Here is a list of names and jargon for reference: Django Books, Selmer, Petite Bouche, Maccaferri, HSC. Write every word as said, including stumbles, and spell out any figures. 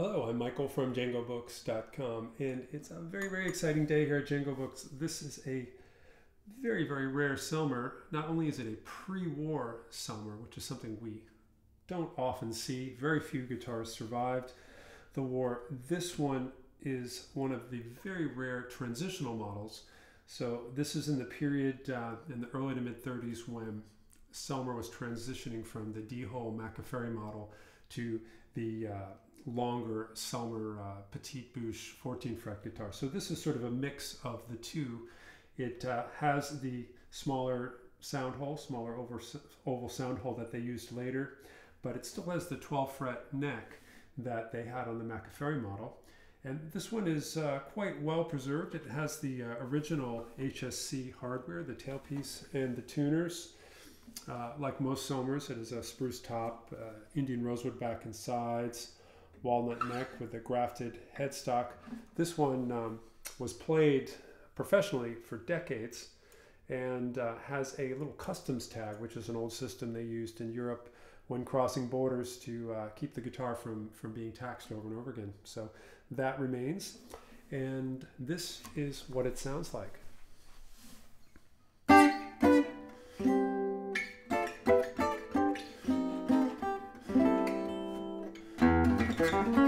Hello, I'm Michael from Django Books dot com, and it's a very, very exciting day here at Django Books. This is a very, very rare Selmer. Not only is it a pre-war Selmer, which is something we don't often see, very few guitars survived the war. This one is one of the very rare transitional models. So this is in the period uh, in the early to mid thirties when Selmer was transitioning from the D-hole Maccaferri model to the uh, longer Selmer uh, Petite Bouche fourteen fret guitar. So this is sort of a mix of the two. It uh, has the smaller sound hole, smaller oval sound hole that they used later, but it still has the twelve fret neck that they had on the Maccaferri model. And this one is uh, quite well preserved. It has the uh, original H S C hardware, the tailpiece and the tuners. Uh, like most Selmers, it is a spruce top, uh, Indian rosewood back and sides, walnut neck with a grafted headstock. This one um, was played professionally for decades and uh, has a little customs tag, which is an old system they used in Europe when crossing borders to uh, keep the guitar from, from being taxed over and over again. So that remains, and this is what it sounds like. Thank you.